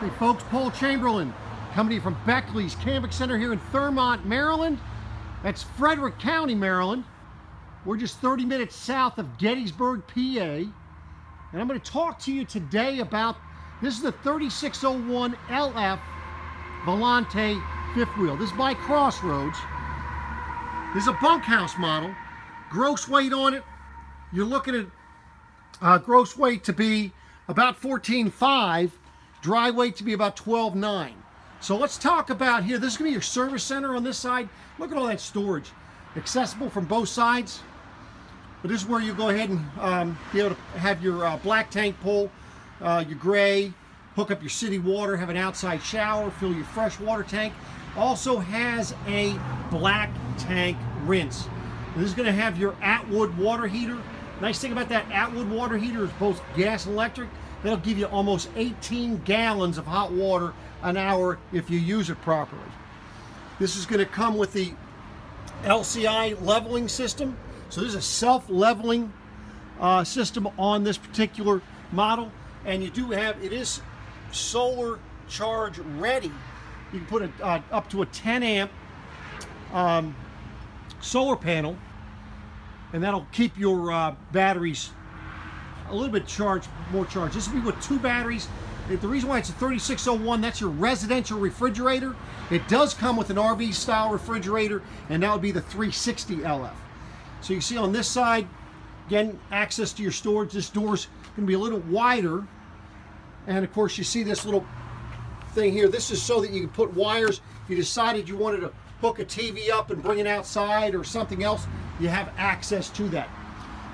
Hey folks, Paul Chamberlain, company from Beckley's Camping Center here in Thurmont, Maryland. That's Frederick County, Maryland. We're just 30 minutes south of Gettysburg, PA. And I'm going to talk to you today about, this is the 3601 LF Volante fifth wheel. This is by Crossroads. This is a bunkhouse model. Gross weight on it, you're looking at gross weight to be about 14.5. Dry weight to be about 12.9. So let's talk about here. This is going to be your service center on this side. Look at all that storage. Accessible from both sides. But this is where you go ahead and be able to have your black tank pull, your gray, hook up your city water, have an outside shower, fill your fresh water tank. Also has a black tank rinse. This is going to have your Atwood water heater. Nice thing about that Atwood water heater is both gas and electric. That'll give you almost 18 gallons of hot water an hour if you use it properly. This is going to come with the LCI leveling system. So there's a self-leveling system on this particular model. And you do have, it is solar charge ready. You can put a, up to a 10 amp solar panel, and that'll keep your batteries a little bit charged, more charged. This will be with two batteries. The reason why it's a 3601, that's your residential refrigerator. It does come with an RV style refrigerator, and that would be the 360 LF. So you see on this side, again, access to your storage. This door's gonna be a little wider. And of course you see this little thing here. This is so that you can put wires. If you decided you wanted to hook a TV up and bring it outside or something else, you have access to that.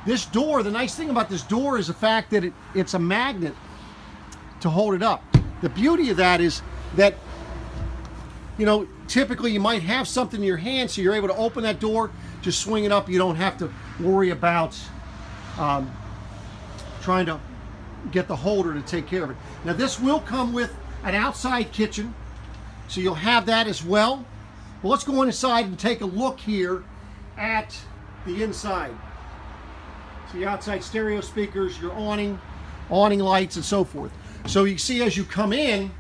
This door, the nice thing about this door is the fact that it's a magnet to hold it up. The beauty of that is that, you know, typically you might have something in your hand, so you're able to open that door, just swing it up. You don't have to worry about trying to get the holder to take care of it. Now this will come with an outside kitchen, so you'll have that as well. Well, let's go inside and take a look here at the inside. The outside stereo speakers, your awning lights, and so forth. So you see as you come in,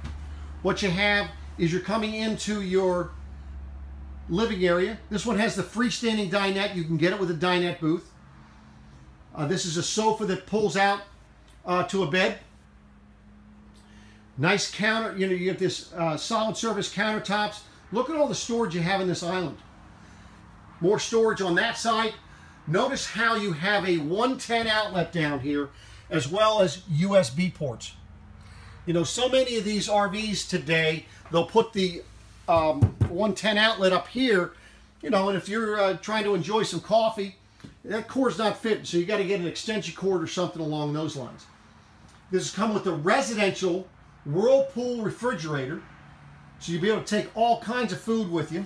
what you have is you're coming into your living area. This one has the freestanding dinette. You can get it with a dinette booth. This is a sofa that pulls out to a bed. Nice counter, you know, you have this solid surface countertops. Look at all the storage you have in this island. More storage on that side. Notice how you have a 110 outlet down here, as well as USB ports. You know, so many of these RVs today, they'll put the 110 outlet up here, you know, and if you're trying to enjoy some coffee, that cord's not fitting, so you got to get an extension cord or something along those lines. This has come with a residential Whirlpool refrigerator, so you'll be able to take all kinds of food with you.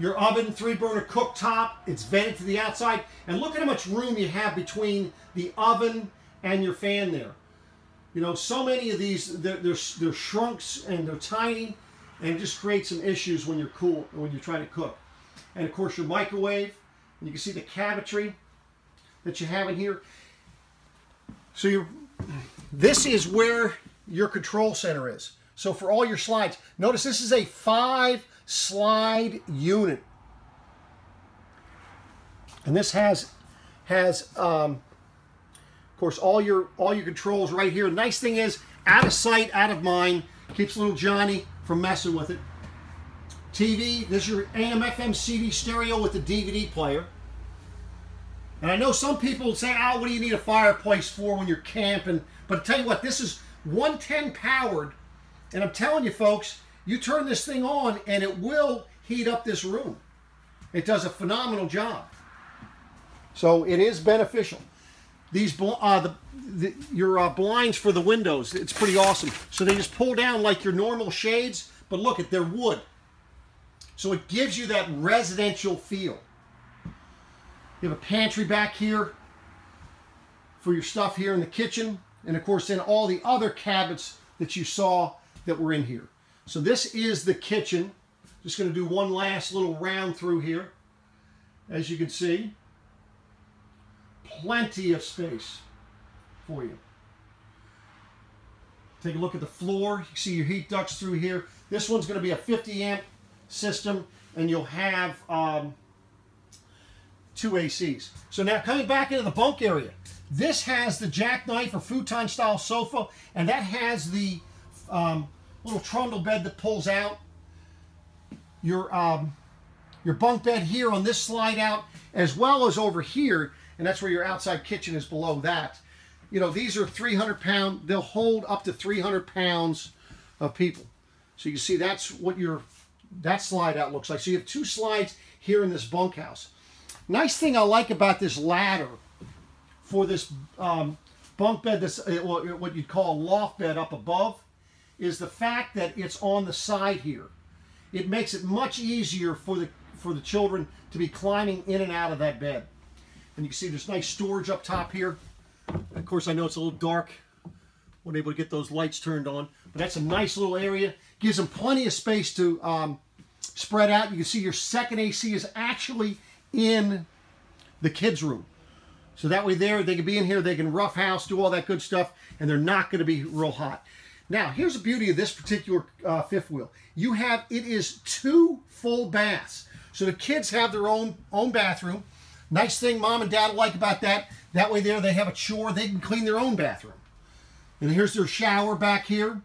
Your oven, 3-burner cooktop, it's vented to the outside. And look at how much room you have between the oven and your fan there. You know, so many of these, they're shrunks and they're tiny, and it just creates some issues when you're trying to cook. And of course your microwave, and you can see the cabinetry that you have in here. So this is where your control center is. So for all your slides, notice this is a 5-slide unit, and this has of course all your controls right here. Nice thing is, out of sight, out of mind, keeps little Johnny from messing with it. TV, this is your AM/FM CD stereo with the DVD player. And I know some people say, "Oh, what do you need a fireplace for when you're camping?" But I tell you what, this is 110 powered, and I'm telling you, folks. You turn this thing on and it will heat up this room. It does a phenomenal job. So it is beneficial. These your blinds for the windows, it's pretty awesome. So they just pull down like your normal shades, but look, they're wood. So it gives you that residential feel. You have a pantry back here for your stuff here in the kitchen. And of course, then all the other cabinets that you saw that were in here. So this is the kitchen. Just going to do one last little round through here. As you can see, plenty of space for you. Take a look at the floor. You can see your heat ducts through here. This one's going to be a 50 amp system, and you'll have two ACs. So now coming back into the bunk area, this has the jackknife or futon style sofa, and that has the little trundle bed that pulls out. Your bunk bed here on this slide out, as well as over here, and that's where your outside kitchen is below that. You know, these are 300 pound, they'll hold up to 300 pounds of people. So you can see that's what your, that slide out looks like. So you have two slides here in this bunkhouse. Nice thing I like about this ladder for this bunk bed, this what you'd call a loft bed up above, is the fact that it's on the side here. It makes it much easier for the children to be climbing in and out of that bed. And you can see there's nice storage up top here. Of course, I know it's a little dark. Wasn't able to get those lights turned on, but that's a nice little area. Gives them plenty of space to spread out. You can see your second AC is actually in the kids' room. So that way there, they can be in here, they can roughhouse, do all that good stuff, and they're not going to be real hot. Now, here's the beauty of this particular fifth wheel. You have, it is two full baths. So the kids have their own bathroom. Nice thing mom and dad like about that. That way there they have a chore. They can clean their own bathroom. And here's their shower back here.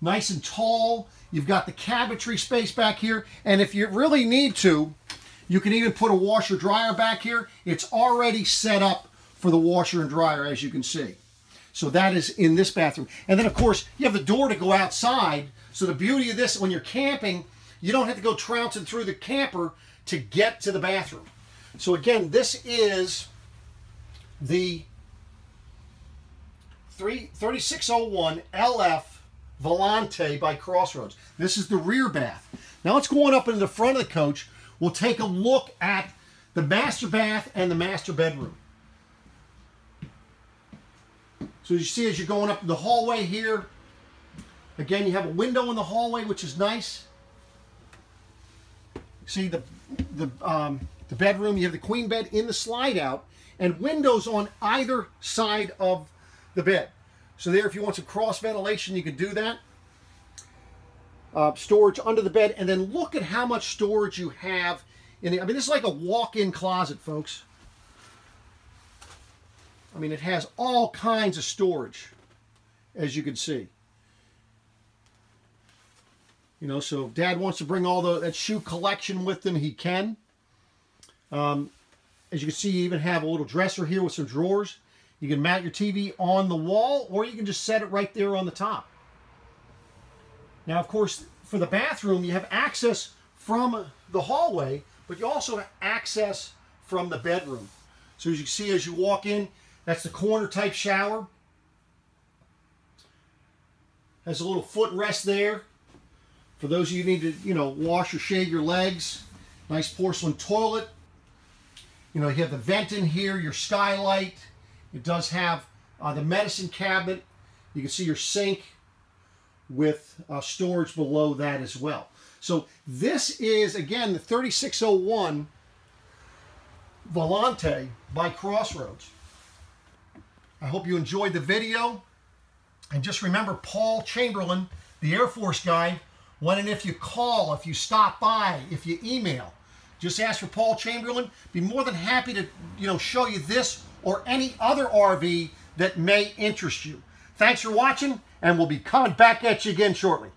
Nice and tall. You've got the cabinetry space back here. And if you really need to, you can even put a washer dryer back here. It's already set up for the washer and dryer, as you can see. So that is in this bathroom. And then, of course, you have the door to go outside. So the beauty of this, when you're camping, you don't have to go trouncing through the camper to get to the bathroom. So, again, this is the 3601 LF Volante by Crossroads. This is the rear bath. Now, let's go on up into the front of the coach. We'll take a look at the master bath and the master bedroom. So you see as you're going up the hallway here, again, you have a window in the hallway, which is nice. See the bedroom, you have the queen bed in the slide out and windows on either side of the bed. So there, if you want some cross ventilation, you can do that. Storage under the bed, and then look at how much storage you have. I mean, this is like a walk-in closet, folks. I mean, it has all kinds of storage, as you can see. You know, so if Dad wants to bring all that shoe collection with them, he can. As you can see, you even have a little dresser here with some drawers. You can mount your TV on the wall, or you can just set it right there on the top. Now, of course, for the bathroom, you have access from the hallway, but you also have access from the bedroom. So as you can see, as you walk in, that's the corner-type shower. Has a little footrest there. For those of you who need to, you know, wash or shave your legs. Nice porcelain toilet. You know, you have the vent in here, your skylight. It does have the medicine cabinet. You can see your sink with storage below that as well. So this is, again, the 3601 Volante by Crossroads. I hope you enjoyed the video, and just remember Paul Chamberlain, the Air Force guy, when and if you call, if you stop by, if you email, just ask for Paul Chamberlain. Be more than happy to, you know, show you this or any other RV that may interest you. Thanks for watching, and we'll be coming back at you again shortly.